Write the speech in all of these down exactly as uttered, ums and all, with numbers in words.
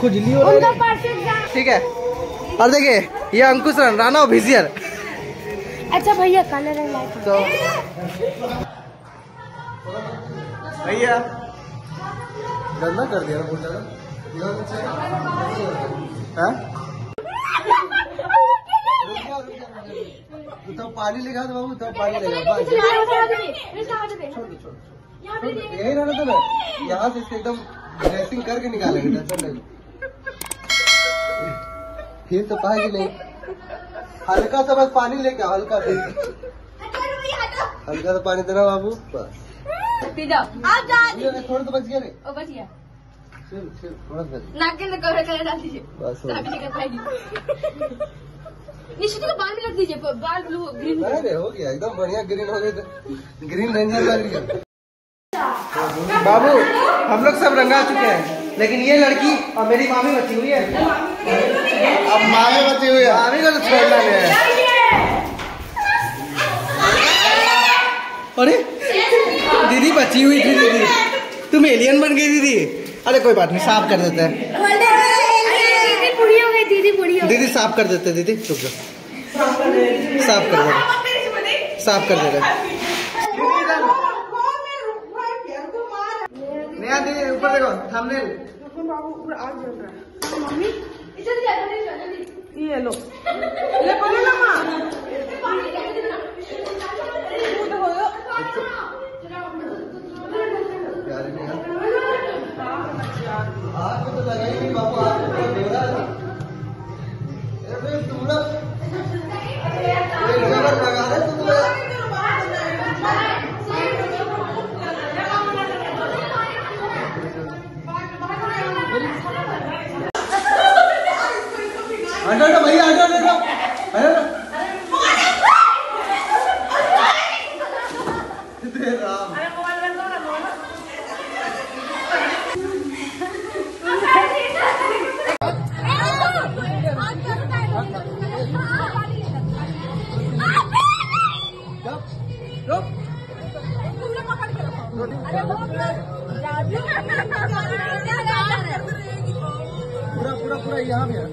खुजली हो रही है। ठीक है, और देखिए ये अंकुश रन राना ऑफिशियल। अच्छा भैया काले रंग तो भैया गंदा कर दिया है। तो पानी लेगा तो बाबू तो पानी लेगा, यही रहना था ना। यहाँ से एकदम ड्रेसिंग करके निकालेंगे फिर तो पानी नहीं। हल्का सा बस पानी लेके आओ, हल्का सा हल्का सा पानी देना बाबू। बस थोड़ा तो बच गया रे, बच गया नाक के कवर कर डाल दीजिए बस। निश्चित को बाल में रख दीजिए, बाल ब्लू ग्रीन हो गया एकदम बढ़िया ग्रीन हो गया, ग्रीन रेंजर बन गया बाबू। हम लोग सब रंगा चुके हैं, लेकिन ये लड़की और मेरी मामी बची हुई है। अब मामी बची हुई है, मामी को तो छोड़ना नहीं है। अरे दीदी बची हुई थी, दीदी तुम एलियन बन गई दीदी। अरे कोई बात नहीं, साफ कर देते हैं दीदी, साफ कर देते दीदी। चुप जाओ, साफ कर देते, साफ कर देते नया दीदी। ऊपर देखो थंबनेल मम्मी ये लो ले पानी ना माँ। आजा आजा भैया, आजा आजा आजा दे राम। अरे मोबाइल बंद करो ना, पूरा पूरा पूरा यहाँ भी यहाँ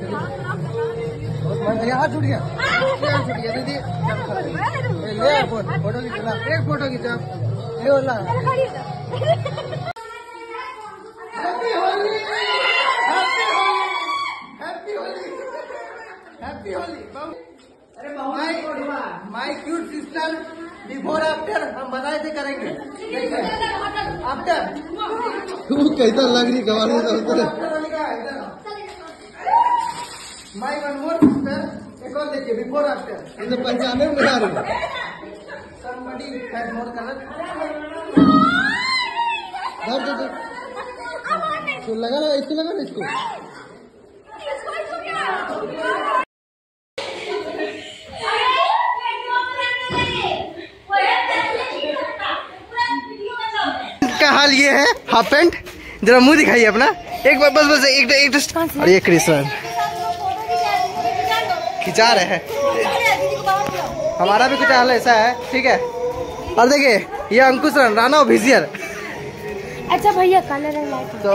छूट गया, छूट गया दीदी। ले फोटो खींचना, एक फोटो खींचा ये वाला। Happy Holi, happy Holi, happy Holi, happy Holi. अरे my my cute sister, before after हम बताए थे करेंगे आफ्टर। तू कैसा लग रही गवाली माय वन मोर सिस्टर। एक और देखिए बिफोर आफ्टर, ये तो पहचाने में आ रही है। समबडी हैज मोर कलर दर्द दर्द तो लगा ना, इसको लगा ना, इसको इसको इसको क्या का हाल ये है। हाफ पैंट जरा मुंह दिखाइए अपना एक बार, बस बस एक एक टेस्ट। और ये कृष्ण खिंचा रहे हैं, हमारा भी कुछ हाल ऐसा है। ठीक है, और देखिए ये अंकुश रन राना ऑफिशियल। अच्छा भैया काले रंग तो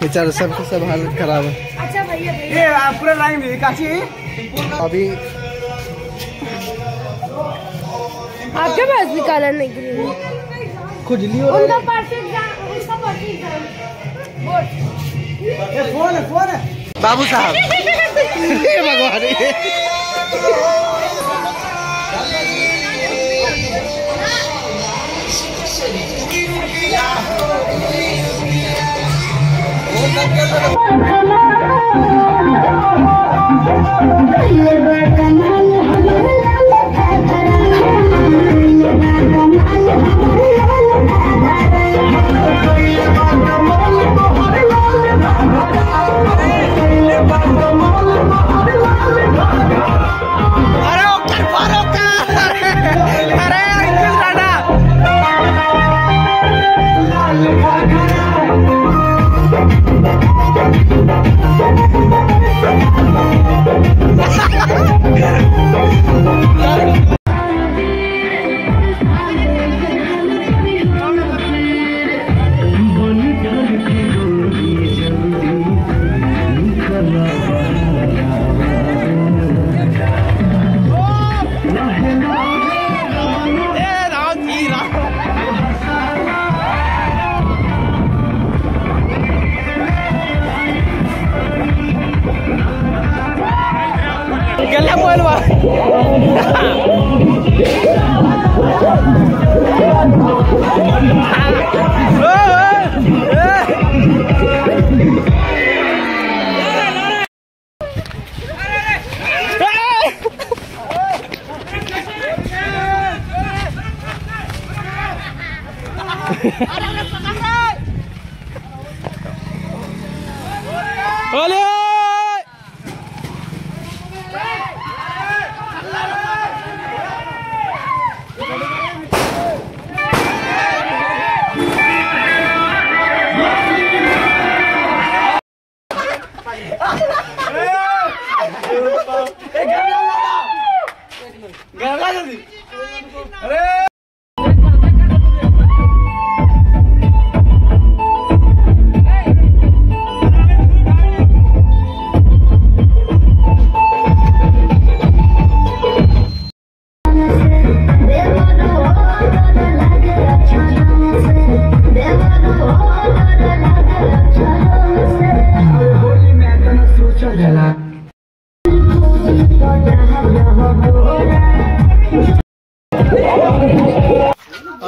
बेचारा सबको सब हालत खराब है। अच्छा भैया ये पूरा लाइन अभी आपके पास भी काला नहीं ग्रीन खुजली हो रही है। उनका परफेक्ट, उनका परफेक्ट ये फोन है, फोन है बाबू साहब। हे भगवान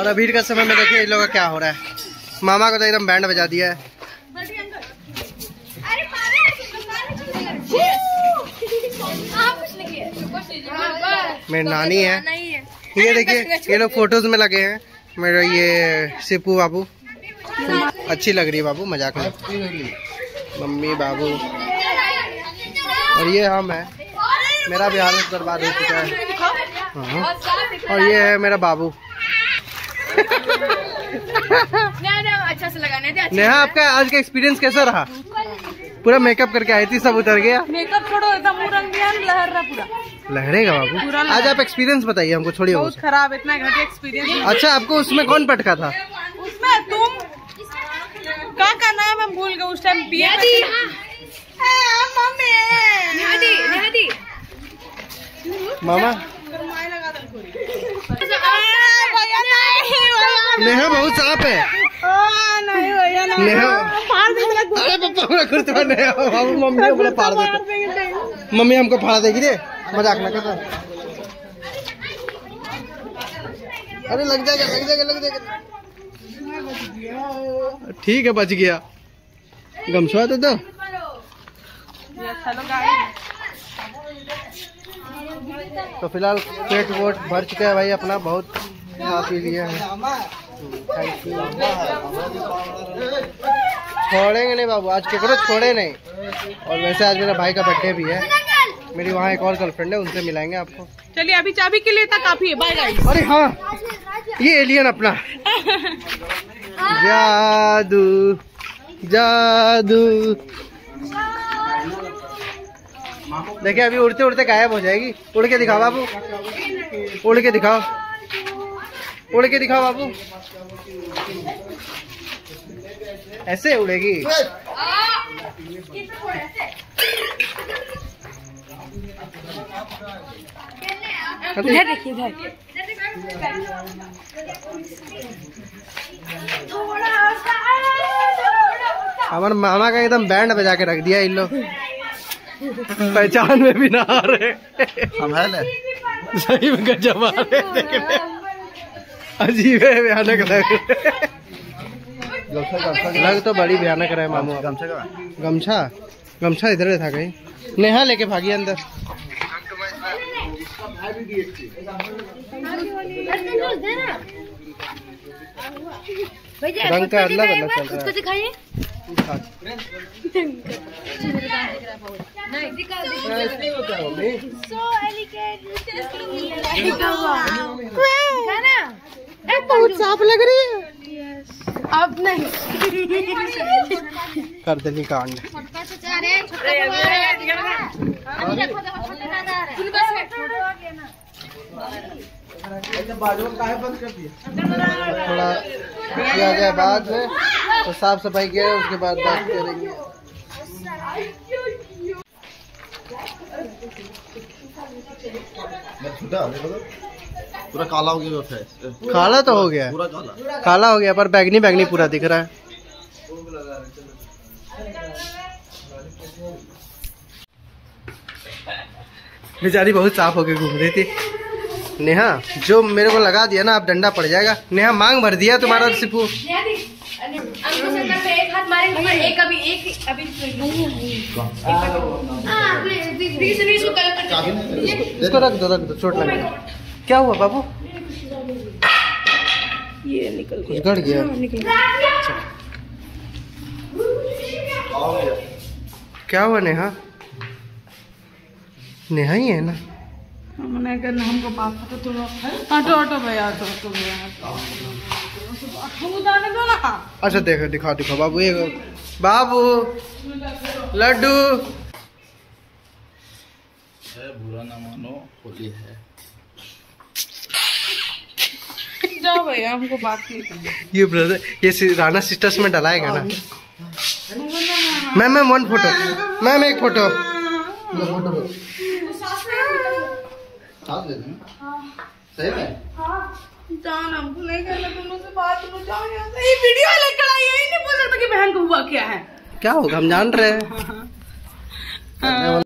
और अभी का समय में देखिए इन लोगों का क्या हो रहा है। मामा को तो एकदम बैंड बजा दिया है। मेरी नानी है ये, देखिए ये लोग फोटोज में लगे हैं। मेरा ये सिपू बाबू अच्छी लग रही है, बाबू मजाक में मम्मी बाबू। और ये हम है, मेरा भी हालत बर्बाद हो चुका है। और ये है मेरा बाबू। अच्छा से लगाने दे। नेहा आपका आज का एक्सपीरियंस कैसा रहा? पूरा मेकअप करके आई थी, सब उतर गया। मेकअप छोड़ो, एकदम रंग लहर रहा पूरा। लहरेगा बाबू। आज आप एक्सपीरियंस बताइए हमको, छोड़िए बहुत खराब, इतना घटिया एक्सपीरियंस। अच्छा आपको उसमें कौन पटका था? उसमें तुम का का नाम हम भूल गए उस टाइम। मामा नेहा बहुत साफ है। अरे पापा नेहा बाबू मम्मी हमको फाड़ देगी, मम्मी हमको फाड़ देगी रे, मजाक ना कर। अरे लग जाएगा लग जाएगा लग जाएगा। ठीक है बच गया, गमछा दे दो। तो फिलहाल पेट वोट भर चुका है भाई अपना, बहुत खा पी लिया है। छोड़ेंगे नहीं बाबू, आज केकरो छोड़े नहीं। और वैसे आज मेरा भाई का बर्थडे भी है, मेरी वहाँ एक और गर्लफ्रेंड है, उनसे मिलाएंगे आपको। चलिए अभी चाबी के लिए तक काफी है, बाय गाइस। अरे हाँ ये एलियन अपना जादू जादू। देखिए अभी उड़ते उड़ते गायब हो जाएगी। उड़ के दिखाओ बाबू, उड़ के दिखाओ, उड़ के दिखाओ बाबू। ऐसे उड़ेगी। इधर देखिए इधर। हमारे मामा का एकदम बैंड बजा के रख दिया इन लोग, पहचान में भी ना आ रहे। हम है सही में गजब आ रहे, देखने अजीब है, भयानक लग लग तो बड़ी भयानक रहा है मामू। गमछा गमछा इधर था कहीं, नेहा लेके भागी अंदर। रंग का अदला बदला चल रहा है। बहुत साफ लग रही है अब। नहीं कर दिली कांड। थोड़ा किया जाए बाद में, तो साफ सफाई किया है उसके बाद बात करेंगे। पूरा काला हो गया, काला तो हो गया, पूरा काला काला हो गया, पर बैगनी बैगनी पूरा दिख रहा है। बेचारी बहुत साफ होके घूम रही थी। नेहा, जो मेरे को लगा दिया ना आप डंडा पड़ जाएगा। नेहा मांग भर दिया तुम्हारा सिपू। इसको रख दो रख दो चोट लगेगा। क्या हुआ बाबू? ये निकल गया, गड़ गया। क्या हुआ नेहा? नेहा ही है ना। हमने करना हमको पापा तो तुम ऑटो ऑटो भैया तो तुम भैया। अच्छा देखो दिखा दिखा बाबू, ये बाबू लड्डू है, बुरा ना मानो होली है। जाओ भैया हमको बात नहीं करनी। ये ब्रदर ये राणा सिस्टर्स में डलाएगा ना। Ma'am ma'am one photo, ma'am एक फोटो। सही में? नहीं करना तुम से बात, ये वीडियो लेकर आई है, नहीं बोल सकता कि बहन को हुआ क्या है। क्या होगा हम जान रहे हैं।